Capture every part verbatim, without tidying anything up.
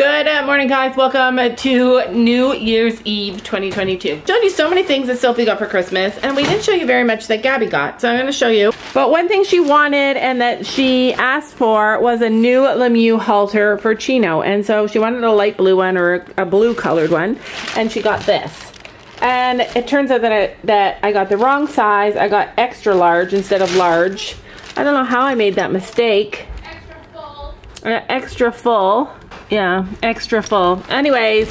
Good morning, guys. Welcome to New Year's Eve twenty twenty-two. Showed you so many things that Sophie got for Christmas, and we didn't show you very much that Gabby got, so I'm gonna show you. But one thing she wanted and that she asked for was a new Lemieux halter for Chino, and so she wanted a light blue one or a blue colored one, and she got this. And it turns out that I, that I got the wrong size. I got extra large instead of large. I don't know how I made that mistake. Extra full. Uh, extra full. Yeah, extra full. Anyways,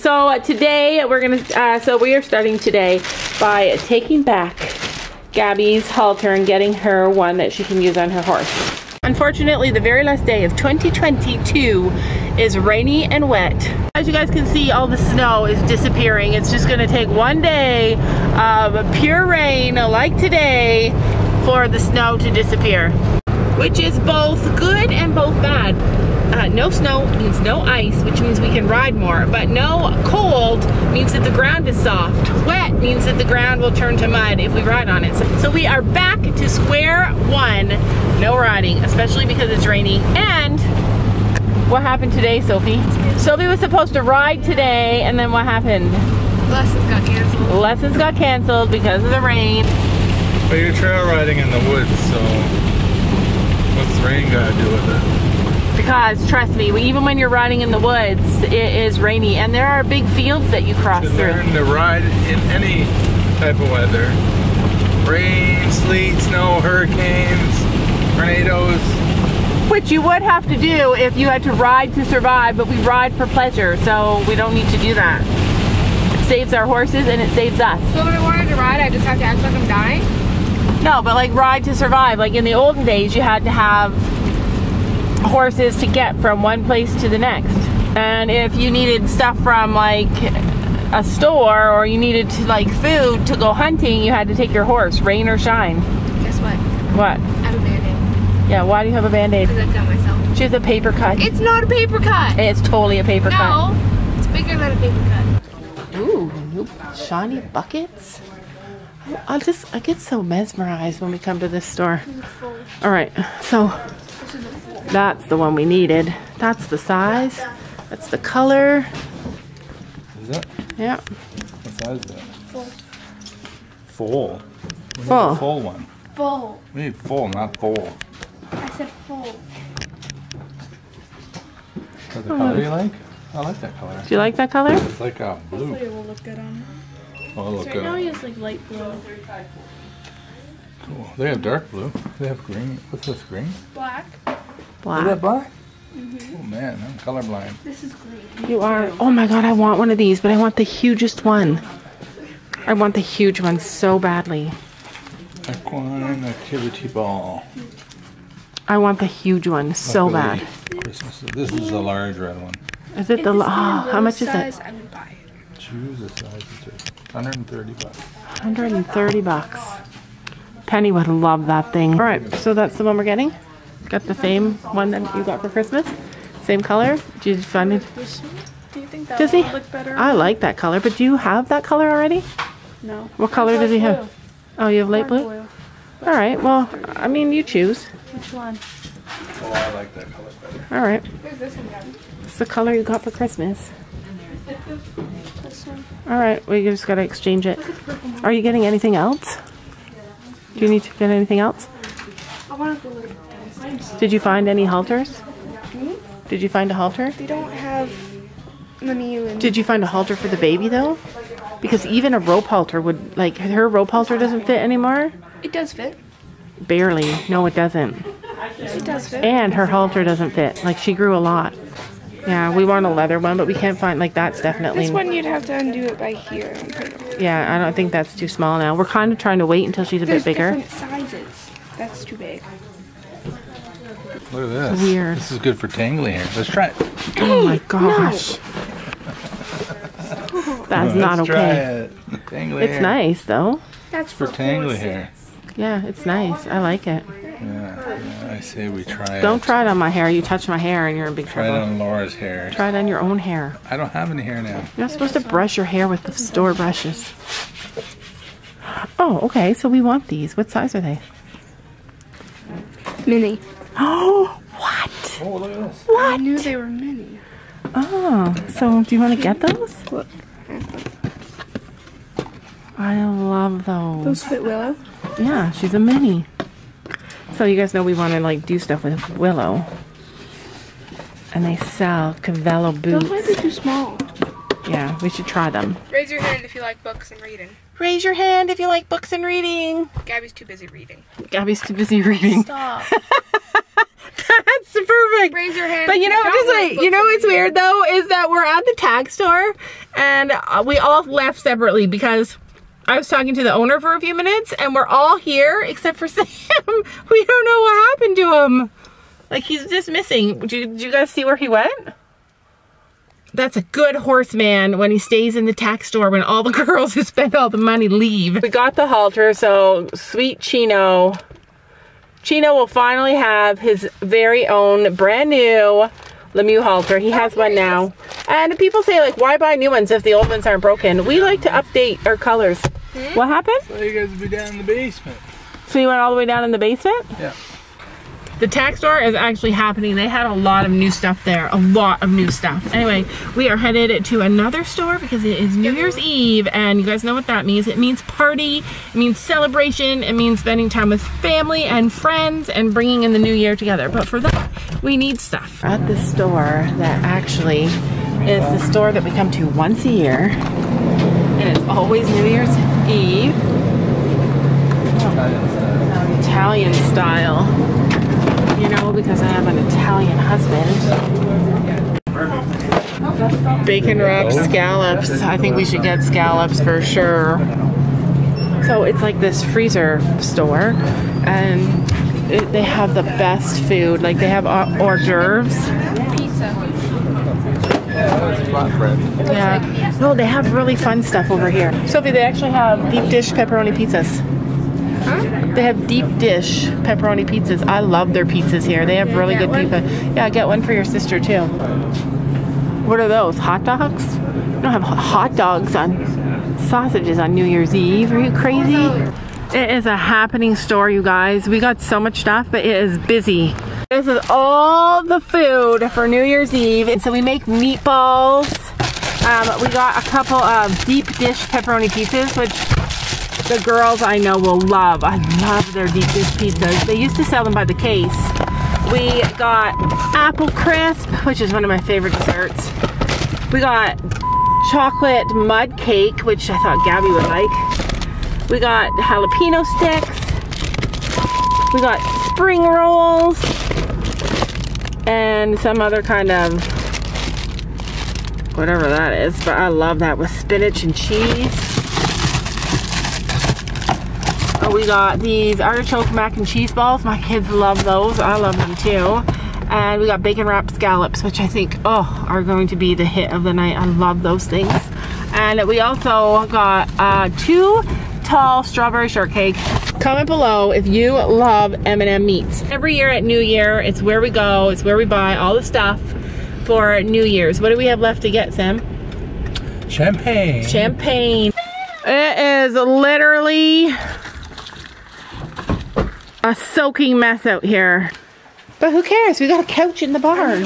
so today we're gonna, uh, so we are starting today by taking back Gabby's halter and getting her one that she can use on her horse. Unfortunately, the very last day of twenty twenty-two is rainy and wet. As you guys can see, all the snow is disappearing. It's just gonna take one day of pure rain like today for the snow to disappear, which is both good and both bad. Uh, no snow means no ice, which means we can ride more, but no cold means that the ground is soft. Wet means that the ground will turn to mud if we ride on it. So, so we are back to square one, no riding, especially because it's raining. And what happened today, Sophie? Sophie was supposed to ride today, and then what happened? Lessons got canceled. Lessons got canceled because of the rain. But you're trail riding in the woods, so what's the rain gotta do with it? Because, trust me, even when you're riding in the woods, it is rainy, and there are big fields that you cross through. You should learn to ride in any type of weather. Rain, sleet, snow, hurricanes, tornadoes. Which you would have to do if you had to ride to survive, but we ride for pleasure, so we don't need to do that. It saves our horses and it saves us. So when I wanted to ride, I just have to act like I'm dying? No, but like ride to survive. Like in the olden days, you had to have horses to get from one place to the next, and if you needed stuff from like a store or you needed to, like food to go hunting, you had to take your horse, rain or shine. Guess what? What? I have a band-aid. Yeah, why do you have a band-aid? Because I've done myself. She has a paper cut. It's not a paper cut. It's totally a paper no, cut. No, it's bigger than a paper cut. Ooh, new shiny buckets. I'll just, I get so mesmerized when we come to this store. All right, so that's the one we needed. That's the size. That's the color. Is it? Yeah. What size is that? Full. Full. We full. Need a full one. Full. We need full, not full. I said full. Is that the color you like? I like that color. Do you like that color? It's like a blue. Hopefully it will look good on it. Oh, it'll look right good. Now he has like light blue. Cool. They have dark blue. They have green. What's this green? Black. Black. Is that black? Mm-hmm. Oh man, I'm colorblind. This is green. You are. Oh my god, I want one of these, but I want the hugest one. I want the huge one so badly. Equine activity ball. I want the huge one so bad. Christmas. This is the large red one. Is it the? Oh, how much is it? I would buy it. Choose a size. one hundred thirty bucks. one hundred thirty bucks. Penny would love that thing. All right, so that's the one we're getting. Got the same one that you got for Christmas? Same color? Did you find it? Do you think that does he look better? I like that color, but do you have that color already? No. What color does he have? Oh, you have light blue? All right, well, I mean, you choose. Which one? Oh, I like that color better. All right. Here's this one, Gabby. It's the color you got for Christmas. This one. All right, we just got to exchange it. Are you getting anything else? Do you need to get anything else? I want to go with it. Did you find any halters? Hmm? Did you find a halter? They don't have Lemieux in. Did you find a halter for the baby though? Because even a rope halter would, like her rope halter doesn't fit anymore. It does fit. Barely. No, it doesn't. It does fit. And her halter doesn't fit. Like she grew a lot. Yeah, we want a leather one, but we can't find, like that's definitely. This one you'd have to undo it by here. And put it on. Yeah, I don't think that's too small now. We're kind of trying to wait until she's a There's bit bigger. Different sizes. That's too big. Look at this. Weird. This is good for tangling here. Let's try it. Oh my gosh. No. That's no, not let's okay. Try it. Tangly it's hair. Nice though. That's for tangly hair. Yeah, it's nice. I like it. Yeah, yeah, I say we try it. Don't try it on my hair. You touch my hair and you're in big try trouble. Try it on Laura's hair. Try it on your own hair. I don't have any hair now. You're not supposed to brush your hair with the store brushes. Oh, okay. So we want these. What size are they? Mini. Oh, what? Oh, look at this. What? I knew they were mini. Oh, so do you want to get those? Look. I love those. Those fit Willow? Yeah, she's a mini. So you guys know we want to like do stuff with Willow. And they sell Cavallo boots. Those might be too small. Yeah, we should try them. Raise your hand if you like books and reading. Raise your hand if you like books and reading. Gabby's too busy reading. Gabby's too busy reading. Stop. That's perfect. Raise your hand. But you know, just like, you know what's weird though is that we're at the tag store and we all left separately because I was talking to the owner for a few minutes and we're all here except for Sam. We don't know what happened to him. Like he's just missing. Did you, did you guys see where he went? That's a good horseman when he stays in the tack store when all the girls who spend all the money leave. We got the halter, so sweet Chino. Chino will finally have his very own brand new Lemieux halter. He has one now. And people say like, why buy new ones if the old ones aren't broken? We like to update our colors. Hmm? What happened? So you guys will be down in the basement. So you went all the way down in the basement? Yeah. The tack store is actually happening. They had a lot of new stuff there. A lot of new stuff. Anyway, we are headed to another store because it is New Year's Eve and you guys know what that means. It means party, it means celebration, it means spending time with family and friends and bringing in the new year together. But for that, we need stuff. At the store that actually is the store that we come to once a year and it's always New Year's Eve. Italian style. You know, because I have an Italian husband. Bacon wrapped scallops. I think we should get scallops for sure. So it's like this freezer store and it, they have the best food. Like they have hors d'oeuvres. Pizza. Yeah. No, they have really fun stuff over here. Sophie, they actually have deep dish pepperoni pizzas. They have deep dish pepperoni pizzas. I love their pizzas here. They have really good pizza. Yeah, get one for your sister too. What are those? Hot dogs? You don't have hot dogs on sausages on New Year's Eve. Are you crazy? It is a happening store, you guys. We got so much stuff, but it is busy. This is all the food for New Year's Eve. And so we make meatballs. Um, we got a couple of deep dish pepperoni pizzas, which the girls I know will love. I love their deep dish pizzas. They used to sell them by the case. We got apple crisp, which is one of my favorite desserts. We got chocolate mud cake, which I thought Gabby would like. We got jalapeno sticks. We got spring rolls. And some other kind of whatever that is. But I love that with spinach and cheese. We got these artichoke mac and cheese balls. My kids love those. I love them too. And we got bacon wrapped scallops, which I think, oh, are going to be the hit of the night. I love those things. And we also got uh, two tall strawberry shortcake. Comment below if you love M and M meats. Every year at New Year, it's where we go. It's where we buy all the stuff for New Year's. What do we have left to get, Sam? Champagne. Champagne. It is literally a soaking mess out here. But who cares? We got a couch in the barn.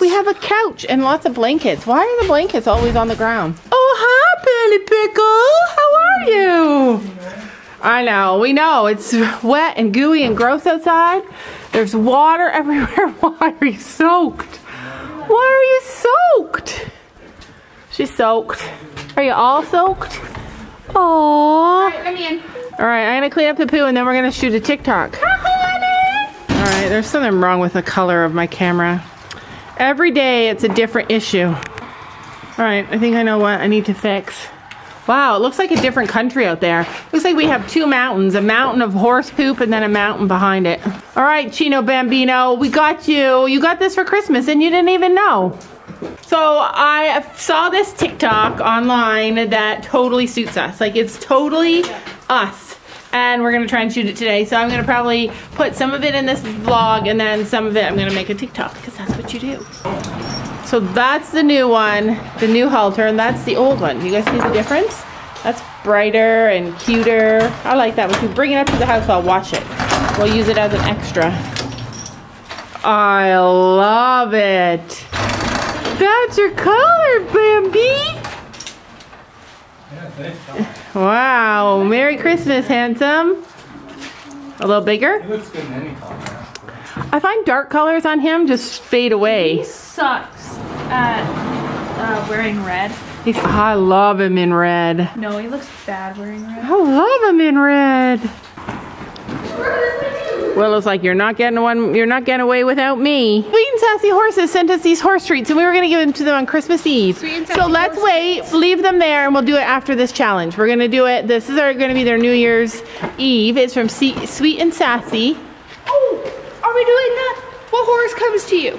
We have a couch and lots of blankets. Why are the blankets always on the ground? Oh, hi, Penny Pickle. How are you? I know, we know. It's wet and gooey and gross outside. There's water everywhere. Why are you soaked? Why are you soaked? She's soaked. Are you all soaked? Aww. All right, let me in. All right, I'm gonna clean up the poo and then we're gonna shoot a TikTok. All right, there's something wrong with the color of my camera. Every day it's a different issue. All right, I think I know what I need to fix. Wow, it looks like a different country out there. Looks like we have two mountains, a mountain of horse poop and then a mountain behind it. All right, Chino Bambino, we got you. You got this for Christmas and you didn't even know. So I saw this TikTok online that totally suits us. Like it's totally us. And we're gonna try and shoot it today. So I'm gonna probably put some of it in this vlog and then some of it I'm gonna make a TikTok because that's what you do. So that's the new one, the new halter, and that's the old one. You guys see the difference? That's brighter and cuter. I like that. If you bring it up to the house, I'll watch it. We'll use it as an extra. I love it. That's your color, Bambi. Wow, Merry Christmas, handsome. A little bigger? He looks good in any color. I find dark colors on him just fade away. He sucks at uh, wearing red. He's, I love him in red. No, he looks bad wearing red. I love him in red. Willow's like, you're not getting one. You're not getting away without me. Sweet and Sassy Horses sent us these horse treats, and we were gonna give them to them on Christmas Eve. So let's wait, leave them there, and we'll do it after this challenge. We're gonna do it. This is our, gonna be their New Year's Eve. It's from C Sweet and Sassy. Oh, are we doing that? What horse comes to you?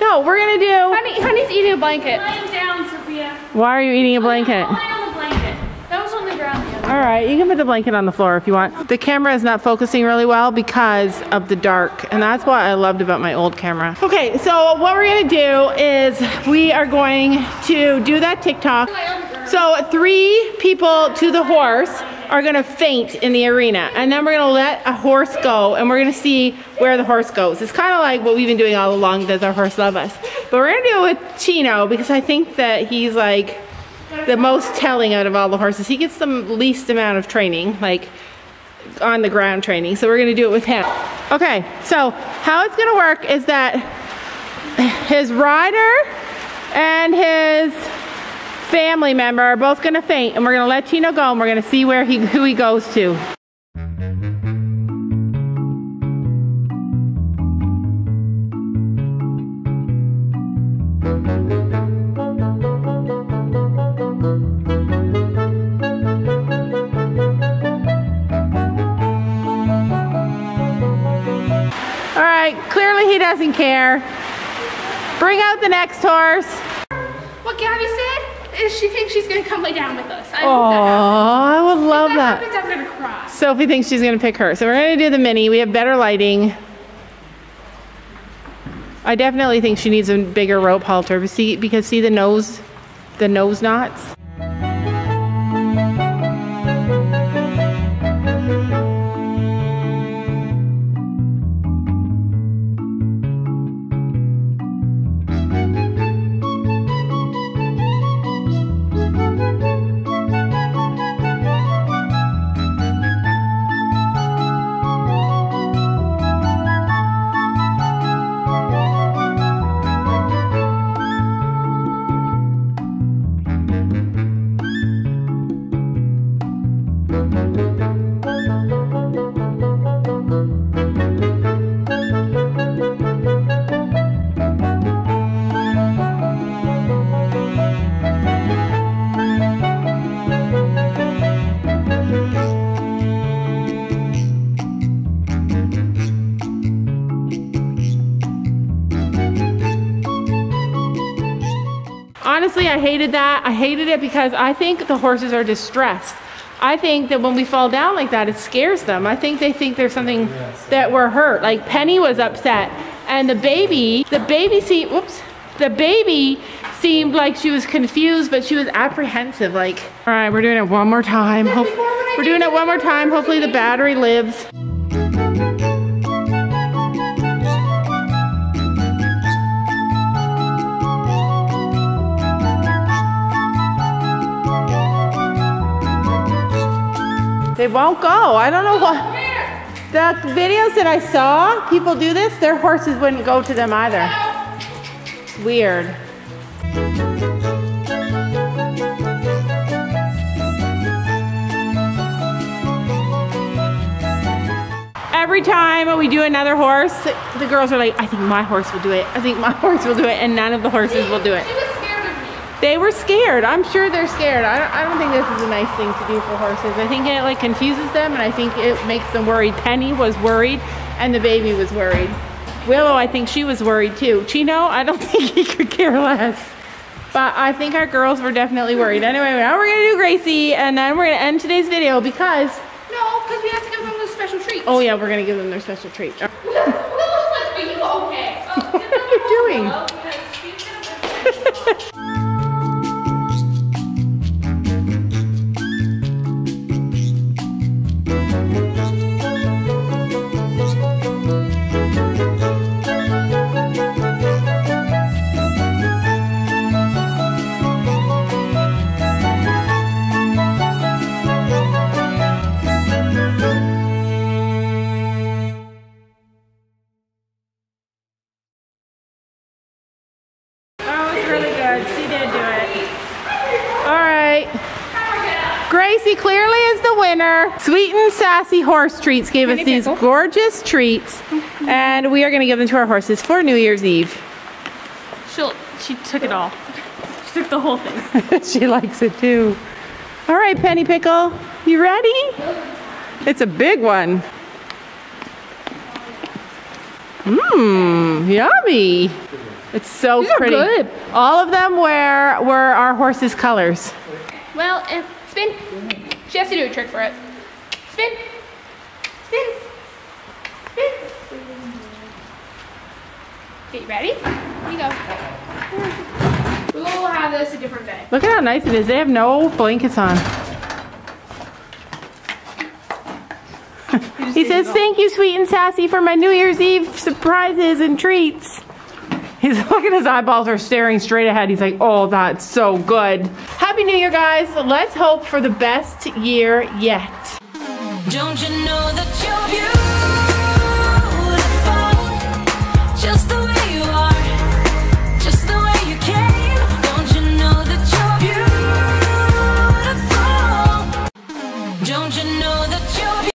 No, we're gonna do. Honey, honey's eating a blanket. Lying down, Sophia. Why are you eating a blanket? I'm lying on the blanket. That was on the ground the other day. All right, you can put the blanket on the floor if you want. The camera is not focusing really well because of the dark, and that's what I loved about my old camera. Okay, so what we're gonna do is we are going to do that TikTok. So three people to the horse are gonna faint in the arena, and then we're gonna let a horse go, and we're gonna see where the horse goes. It's kind of like what we've been doing all along, does our horse love us? But we're gonna do it with Chino, because I think that he's like the most telling out of all the horses. He gets the least amount of training, like on the ground training, so we're gonna do it with him. Okay, so how it's gonna work is that his rider and his family member are both gonna faint, and we're gonna let Tino go, and we're gonna see where he who he goes to. All right, clearly he doesn't care. Bring out the next horse. What Gabby said? She thinks she's gonna come lay down with us. I hope that happens. I would love if that. that. Happens, I'm gonna cry. Sophie thinks she's gonna pick her. So we're gonna do the mini. We have better lighting. I definitely think she needs a bigger rope halter. But see, because see the nose, the nose knots. Honestly, I hated that. I hated it because I think the horses are distressed. I think that when we fall down like that, it scares them. I think they think there's something that we're hurt. Like Penny was upset, and the baby, the baby seemed, whoops, the baby seemed like she was confused, but she was apprehensive. Like, all right, we're doing it one more time. Hope, we're doing it one more time. Hopefully the battery lives. They won't go. I don't know what. The videos that I saw people do this, their horses wouldn't go to them either. It's weird. Every time we do another horse, the girls are like, I think my horse will do it. I think my horse will do it. And none of the horses will do it. They were scared. I'm sure they're scared. I don't, I don't think this is a nice thing to do for horses. I think it like confuses them, and I think it makes them worried. Penny was worried, and the baby was worried. Willow, I think she was worried too. Chino, I don't think he could care less. But I think our girls were definitely worried. Anyway, now we're gonna do Gracie, and then we're gonna end today's video because... No, because we have to give them those special treats. Oh yeah, we're gonna give them their special treat. Willow's like, are you okay? Oh, what are you doing? Well, winner. Sweet and Sassy Horse Treats gave Penny us these pickle. gorgeous treats, and we are going to give them to our horses for New Year's Eve. She'll, she took it all. She took the whole thing. She likes it too. All right, Penny Pickle, you ready? It's a big one. Mmm, yummy. It's so These pretty. Are good. All of them were, were our horse's colors. Well, uh, spin. She has to do a trick for it. Spin. Spin. Spin. Okay, you ready? Here you go. We'll have this a different day. Look at how nice it is. They have no blankets on. He says, thank you, Sweet and Sassy, for my New Year's Eve surprises and treats. He's looking, his eyeballs are staring straight ahead. He's like, oh, that's so good. Happy New Year, guys. Let's hope for the best year yet. Don't you know that you're beautiful?